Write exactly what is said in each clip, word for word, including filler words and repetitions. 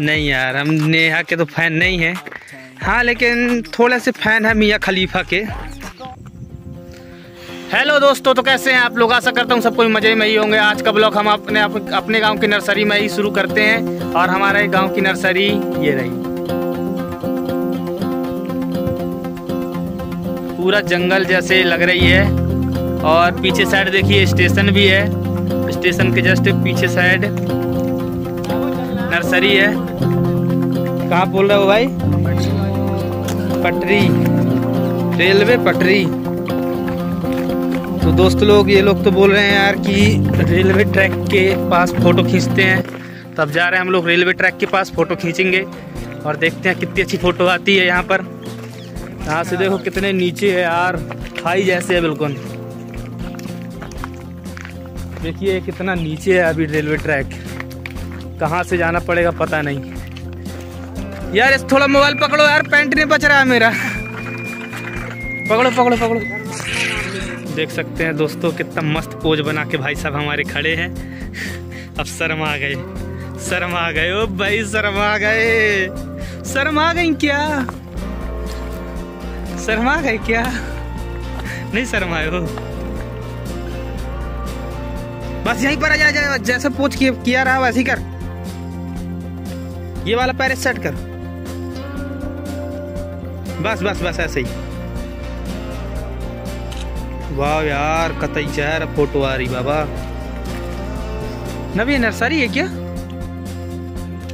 नहीं यार, हम नेहा के तो फैन नहीं हैं। हाँ लेकिन थोड़ा से फैन है मियाँ खलीफा के। हेलो दोस्तों, तो कैसे हैं आप लोग? आशा करता हूँ सब कोई मज़े में ही होंगे। आज का ब्लॉग हम अपने अपने गांव की नर्सरी में ही शुरू करते हैं और हमारे गांव की नर्सरी ये रही, पूरा जंगल जैसे लग रही है। और पीछे साइड देखिए स्टेशन भी है, स्टेशन के जस्ट पीछे साइड नर्सरी है। कहाँ बोल रहे हो भाई? पटरी, रेलवे पटरी। तो दोस्त लोग, ये लोग तो बोल रहे हैं यार कि रेलवे ट्रैक के पास फ़ोटो खींचते हैं, तब जा रहे हैं हम लोग रेलवे ट्रैक के पास फ़ोटो खींचेंगे और देखते हैं कितनी अच्छी फ़ोटो आती है यहाँ पर। यहाँ से देखो कितने नीचे है यार, खाई जैसे है बिल्कुल। देखिए कितना नीचे है अभी रेलवे ट्रैक, कहाँ से जाना पड़ेगा पता नहीं यार। इस थोड़ा मोबाइल पकड़ो यार, पैंट नहीं बच रहा है मेरा। पकड़ो पकड़ो पकड़ो। देख सकते हैं दोस्तों कितना मस्त पोज बना के भाई साहब हमारे खड़े हैं। अब शर्म आ गए, शर्म आ गए ओ भाई, शर्म आ गए, शर्म आ गई क्या? शर्म आ गए क्या? नहीं शर्म आए हो, बस यहीं पर आ जा, जा जैसे पोज किया, किया रहा वैसे ही कर। ये वाला पैर सेट कर, बस बस बस ऐसे ही। वाह यार कतई चेहरा फोटो आ रही बाबा। नवी नर्सरी है क्या?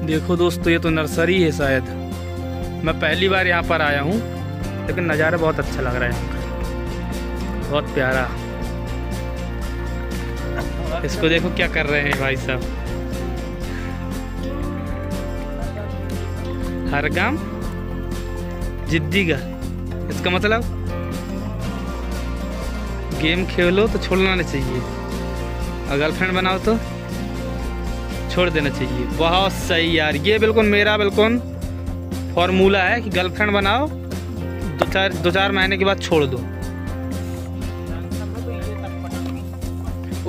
देखो दोस्तों ये तो नर्सरी है शायद, मैं पहली बार यहाँ पर आया हूँ लेकिन नज़ारा बहुत अच्छा लग रहा है, बहुत प्यारा। इसको देखो क्या कर रहे हैं भाई साहब, हर काम जिद्दी का। इसका मतलब गेम खेलो तो छोड़ना नहीं चाहिए, और गर्लफ्रेंड बनाओ तो छोड़ देना चाहिए। बहुत सही यार, ये बिल्कुल मेरा बिल्कुल फॉर्मूला है कि गर्लफ्रेंड बनाओ, दो चार दो चार महीने के बाद छोड़ दो।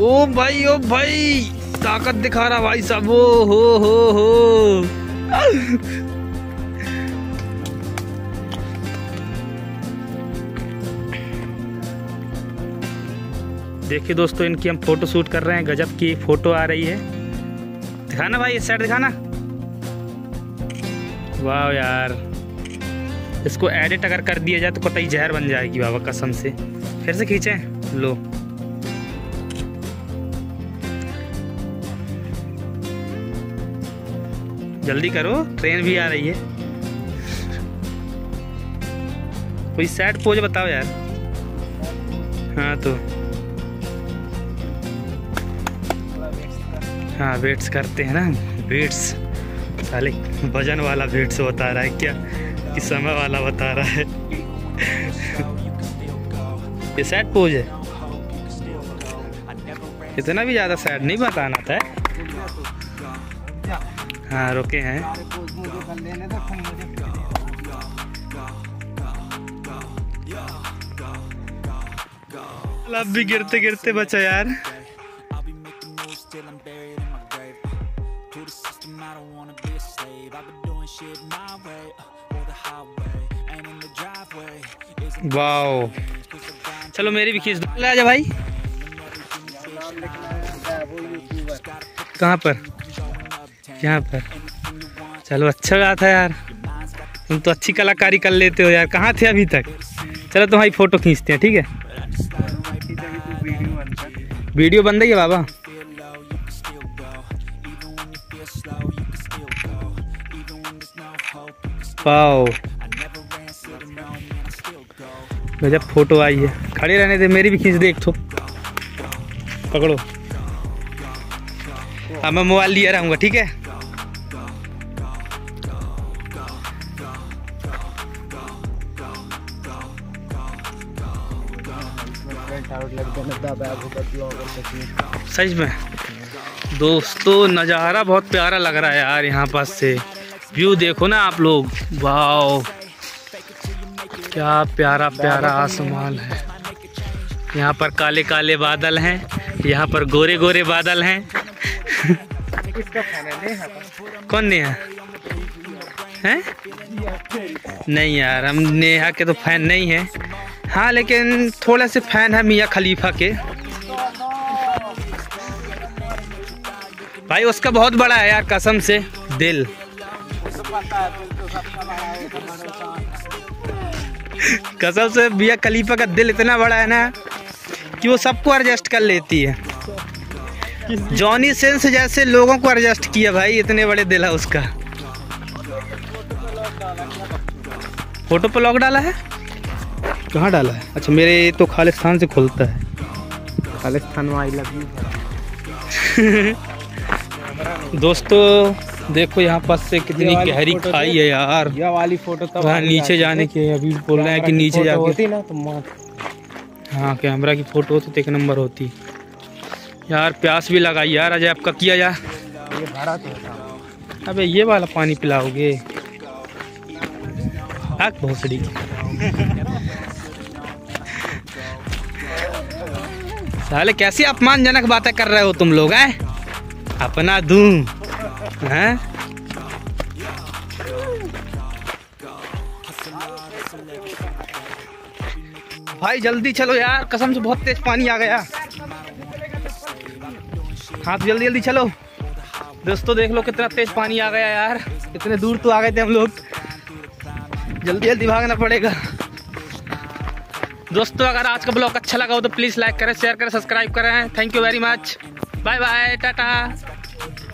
ओ भाई ओ भाई, ताकत दिखा रहा भाई साहब, ओ हो हो हो। देखिए दोस्तों इनकी हम फोटो शूट कर रहे हैं, गजब की फोटो आ रही है। दिखाना भाई इस साइड दिखाना। वाह यार, इसको एडिट अगर कर दिया जाए तो कतई जहर बन जाएगी बाबा कसम से। फिर से खींचे लो। जल्दी करो, ट्रेन भी आ रही है। कोई सैड पोज बताओ यार। हाँ तो हाँ वेट्स करते हैं ना, वेट्स साले वजन वाला वेट्स बता रहा है क्या कि समय वाला बता रहा है? ये सैड पोज है, इतना भी ज़्यादा सैड नहीं बताना था। हाँ रुके हैं, अब भी गिरते गिरते बचा यार। वाओ, चलो मेरी भी खींच दो। आजा भाई, कहाँ पर? यहाँ पर। चलो अच्छा बात है यार, तुम तो अच्छी कलाकारी कर लेते हो यार, कहाँ थे अभी तक? चलो तुम्हारी फोटो खींचते हैं, ठीक है? वीडियो बन रही है बाबा। वाओ गजब फोटो आई है। खड़े रहने दे, मेरी भी खींच दे एक ठो, पकड़ो। अब मैं मोबाइल लिया रहूँगा, ठीक है? सच में दोस्तों नज़ारा बहुत प्यारा लग रहा है यार, यहाँ पास से व्यू देखो ना आप लोग। वाओ क्या प्यारा प्यारा आसमान है, यहाँ पर काले काले बादल हैं, यहाँ पर गोरे गोरे बादल हैं। किसका फैन है? नेहा का। कौन नेहा है? नहीं यार, हम नेहा के तो फैन नहीं है। हाँ लेकिन थोड़ा से फैन है मियाँ खलीफा के। भाई उसका बहुत बड़ा है यार कसम से दिल। कसम से मियाँ खलीफा का दिल इतना बड़ा है ना कि वो सबको एडजस्ट कर लेती है। जॉनी सेंस जैसे लोगों को एडजस्ट किया भाई, इतने बड़े दिल है उसका। फोटो पर लॉक डाला है? कहाँ डाला है? अच्छा मेरे तो खालिस्तान से खुलता है। Khalistan I love you. दोस्तों देखो यहाँ पास से कितनी गहरी खाई है यार। यह वाली फोटो तब नीचे जाने की, अभी बोल रहे हैं कि नीचे जाके ना तो। हाँ कैमरा की फोटो होती तो एक नंबर होती यार। प्यास भी लगाई यार आज आपका किया यार। ये भरा तो अबे ये वाला पानी पिलाओगे आग भोसड़ी। साले कैसी अपमानजनक बातें कर रहे हो तुम लोग हैं? अपना दूं हैं? भाई जल्दी चलो यार, कसम से बहुत तेज पानी आ गया। हाँ तो जल्दी जल्दी चलो। दोस्तों देख लो कितना तेज पानी आ गया यार। इतने दूर तो आ गए थे हम लोग, जल्दी जल्दी भागना पड़ेगा। दोस्तों अगर आज का ब्लॉग अच्छा लगा हो तो प्लीज़ लाइक करें, शेयर करें, सब्सक्राइब करें। Thank you very much. Bye bye, Tata.